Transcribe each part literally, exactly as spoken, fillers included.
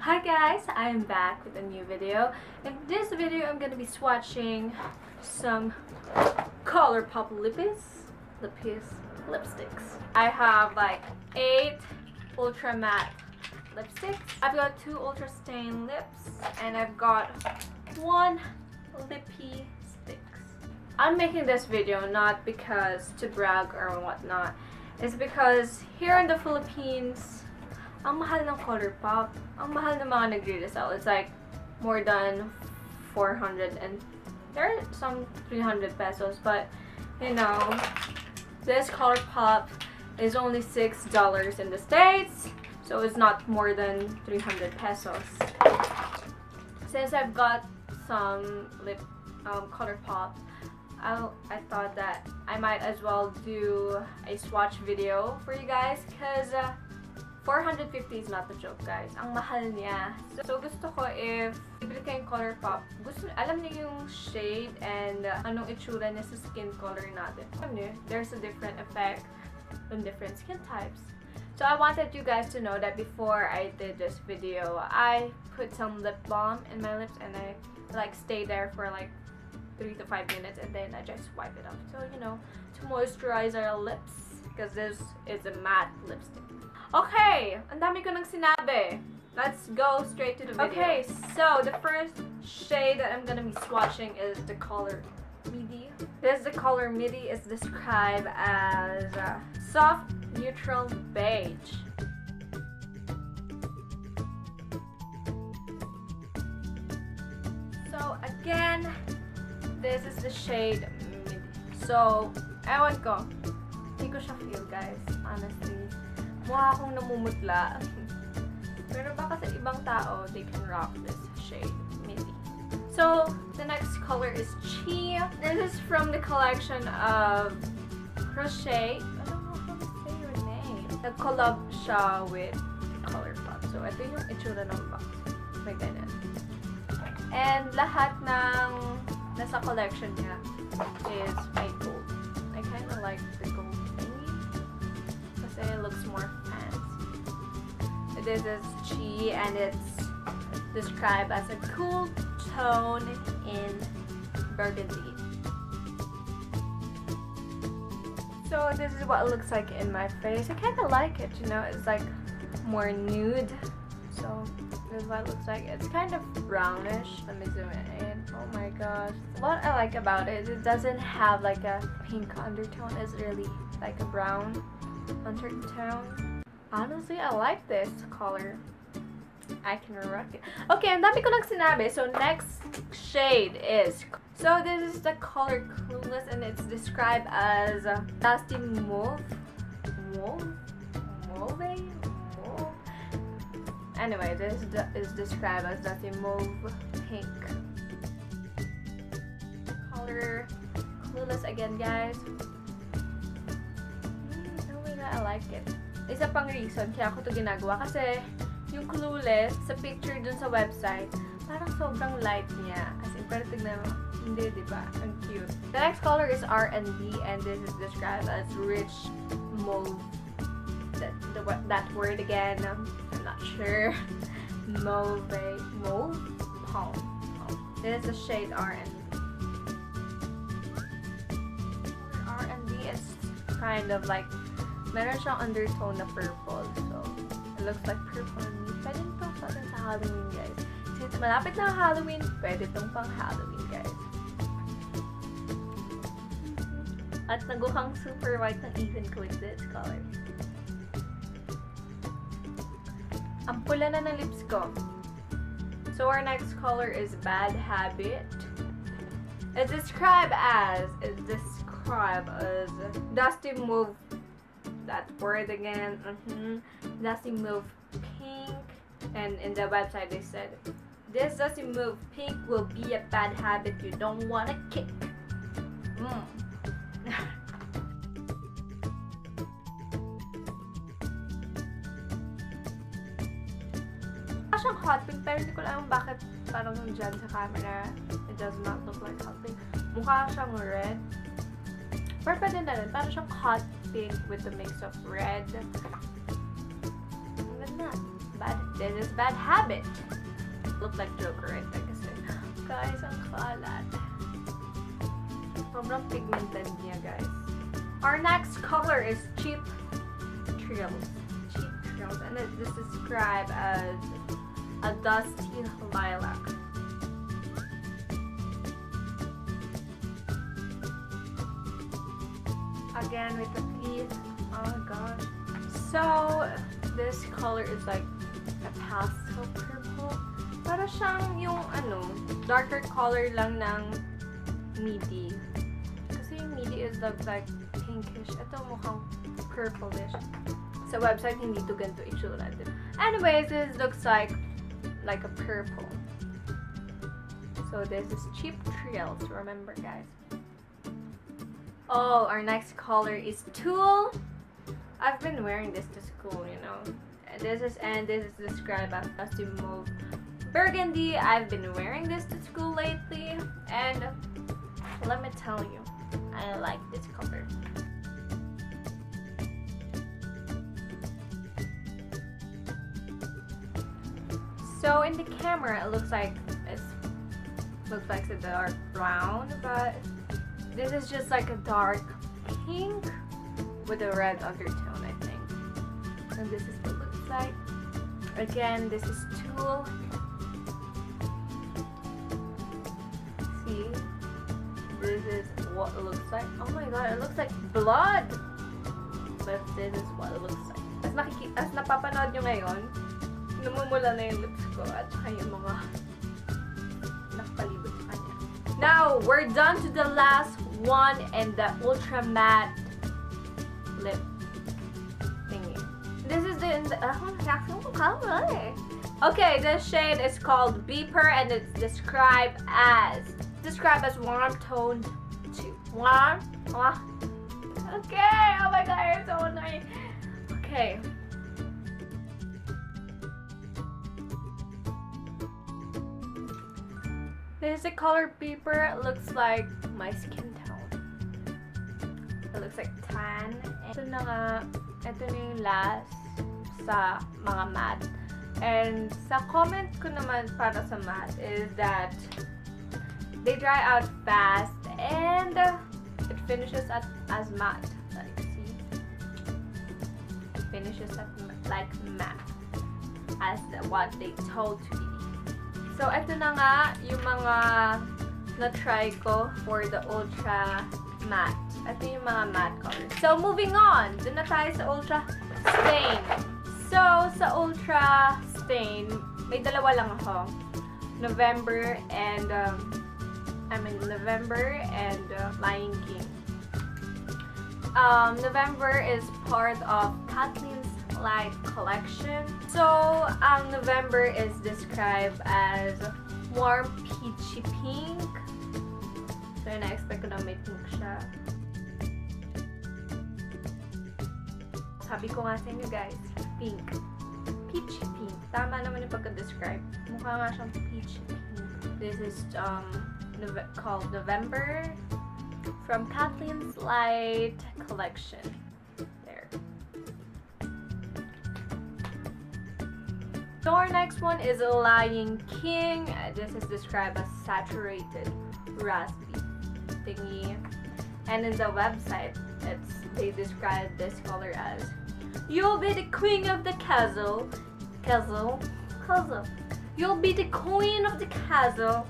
Hi guys, I am back with a new video. In this video, I'm gonna be swatching some Colourpop lippies, lippies, lipsticks. I have like eight Ultra Matte lipsticks. I've got two Ultra Stain lips, and I've got one lippy sticks. I'm making this video not because to brag or whatnot. It's because here in the Philippines, ang mahal ng Colourpop. Ang mahal ng mga nagre-resell. It's like more than four hundred and there are some three hundred pesos, but you know, this Colourpop is only six dollars in the States, so it's not more than three hundred pesos. Since I've got some lip um, Colourpop, I, I thought that I might as well do a swatch video for you guys because uh, four hundred fifty is not a joke, guys. Ang mahal niya. So, so gusto ko if bibili kayong Colourpop, gusto, alam niyo yung shade and uh, anong itsura niya sa skin color natin. Alam niyo, there's a different effect on different skin types. So I wanted you guys to know that before I did this video, I put some lip balm in my lips and I like stay there for like three to five minutes and then I just wipe it off. So, you know, to moisturize our lips because this is a matte lipstick. Okay, ang dami ko nang sinabi. Let's go straight to the video. Okay, so the first shade that I'm gonna be swatching is the color Midi. This the color Midi is described as uh, soft neutral beige. So again, this is the shade Midi. So, ewan ko. Hindi ko siya feel, guys. Honestly. Mukha akong namumutla. Pero baka sa ibang tao, they can rock this shade, maybe. So, the next color is Chi. This is from the collection of Crochet. I don't know how to say your name. Nag-collab siya with Colourpop. So, ito yung itsura ng box. May ganyan. And lahat ng nasa collection niya is my gold. I kind of like the gold thingy. Kasi it looks more . This is Chi and it's described as a cool tone in burgundy. So this is what it looks like in my face. I kind of like it, you know, it's like more nude. So this is what it looks like. It's kind of brownish. Let me zoom it in. Oh my gosh. What I like about it is it doesn't have like a pink undertone. It's really like a brown undertone. Honestly, I like this color. I can rock it. Okay, and dami ko nang sinabi. So next shade is so this is the color Clueless and it's described as dusty mauve, mauve, mauve, mauve. Anyway, this is described as dusty mauve pink. Color Clueless again, guys. Mm, oh my god, I like it. Isa pang reason kaya ako to ginagawa kasi yung Clueless sa picture dun sa website parang sobrang light niya kasi pero tignan mo hindi diba ang cute. The next color is Are N Be and this is described as rich mauve. That the, that word again I'm not sure. Mauve mauve palm. This is the shade Are N Be. Are N Be is kind of like meron siyang undertone na purple. So, it looks like purple. Pwede itong pang sa Halloween, guys. Since malapit na Halloween, pwede itong pang Halloween, guys. At nagukang super white ng even ko with this color. Ang pula na ng lips ko. So, our next color is Bad Habit. It's described as, it's described as dusty mauve. That word again, mm-hmm. Dusty mauve pink, and in the website they said this dusty mauve pink will be a bad habit you don't wanna kick. Mm. Parang hot pink, pero hindi ko alam bakit parang dyan sa camera it does not look like hot pink. Mukha siyang red. Pero pwede na rin, parang siyang hot pink with a mix of red. Ang ganda. bad, this is Bad Habit. Look like Joker right there kasi. Guys, ang kalat. Sobrang pigmented niya, guys. Our next color is Cheap Thrills. Cheap Thrills. And it, this is described as a dusty lilac. Again with the leaf. Oh my gosh. So this color is like a pastel purple. Para siyang yung ano, darker color lang ng midi. Kasi yung midi is like, like pinkish. Ito mukhang purplish. Sa website hindi to ganito itsura. Anyways, this looks like like a purple. So this is Cheap Thrills. Remember, guys. Oh, our next color is Tulle. I've been wearing this to school, you know. This is and this is described as dusty mauve burgundy. I've been wearing this to school lately, and let me tell you, I like this color. So in the camera, it looks like it's looks like a dark brown, but this is just like a dark pink with a red undertone, I think. And this is what it looks like. Again, this is Tulle. See? This is what it looks like. Oh my god, it looks like blood! But this is what it looks like. As, nakiki as napapanood nyo ngayon, namumula na yung lips ko at saka yung mga nakapalibot sa kanya. Now, we're done to the last one in the Ultra Matte lip thingy. This is the, the uh, color. Okay, this shade is called Beeper and it's described as described as warm toned two. Warm. Uh, okay. Oh my god, it's so annoying. Okay. This is the color Beeper. It looks like my skin tone. It looks like tan. Ito na nga, ito na yung last sa mga matte. And sa comment ko naman para sa matte is that they dry out fast and it finishes at, as matte. Like, see? It finishes at, like matte. As the, what they told to be. So, ito na nga yung mga na-try ko for the Ultra Matte. Ito yung mga matte colors. So, moving on! Doon na tayo sa Ultra Stain. So, sa Ultra Stain, may dalawa lang ako. November and, um, I mean, November and uh, Lyin' King. Um, November is part of Kathleen Lights collection. So, um, November is described as warm peachy pink. So, na-expect ko na may pink siya. Sabi ko nga sa inyo, guys, pink. Peachy pink. Tama naman yung pagka-describe. Mukha nga siyang peachy pink. This is um, Nove called November from Kathleen Lights collection. So our next one is Lyin' King. This is described as saturated raspy thingy. And in the website, it's, they describe this color as you'll be the queen of the castle. Castle. Castle. You'll be the queen of the castle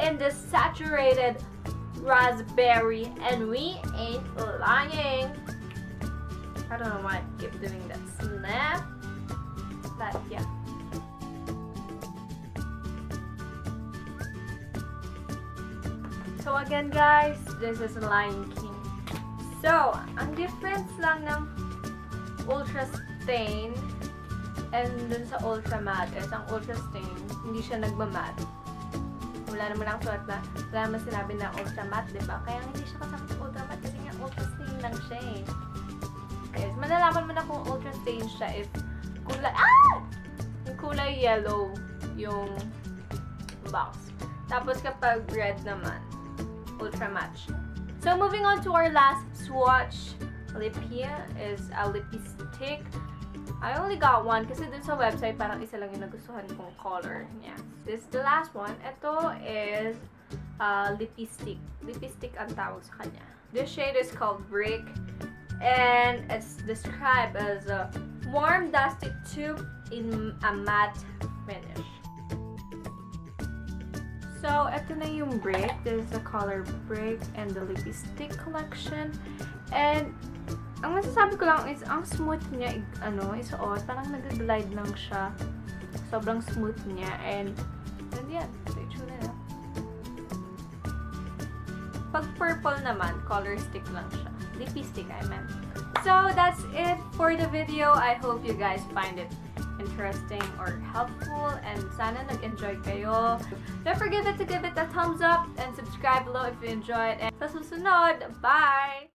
in this saturated raspberry. And we ain't lying. I don't know why I keep doing that snap. But yeah. So again, guys, this is Lyin' King. So, ang difference lang ng Ultra Stain and dun sa Ultra Matte is ang Ultra Stain, hindi siya nagmamatte. Wala naman ang sulat na, wala naman sinabi na Ultra Matte, diba? Kaya hindi siya kasama sa Ultra Matte kasi nga Ultra Stain lang siya eh. Guys, malalaman mo na kung Ultra Stain siya if kulay, ah! Yung kulay yellow yung box. Tapos kapag red naman, Ultra Matte. So moving on to our last swatch lip here is a lipstick. I only got one kasi dun sa website parang isa lang yung nagustuhan kong color. Yeah. This is the last one. Ito is uh, lipstick. Lipstick ang tawag sa kanya. This shade is called Brick and it's described as a warm dusty tube in a matte finish. So, ito na yung Brick. This is the color Brick and the lipstick collection. And, ang masasabi ko lang is, ang smooth niya, ano, isuot. Parang nag-glide lang siya. Sobrang smooth niya. And, and yan. Stay tuned na. Pag purple naman, color stick lang siya. Lipstick, I meant. So, that's it for the video. I hope you guys find it interesting or helpful, and sana nag-enjoy kayo. Don't forget to give it a thumbs up and subscribe below if you enjoyed. And sa susunod, bye!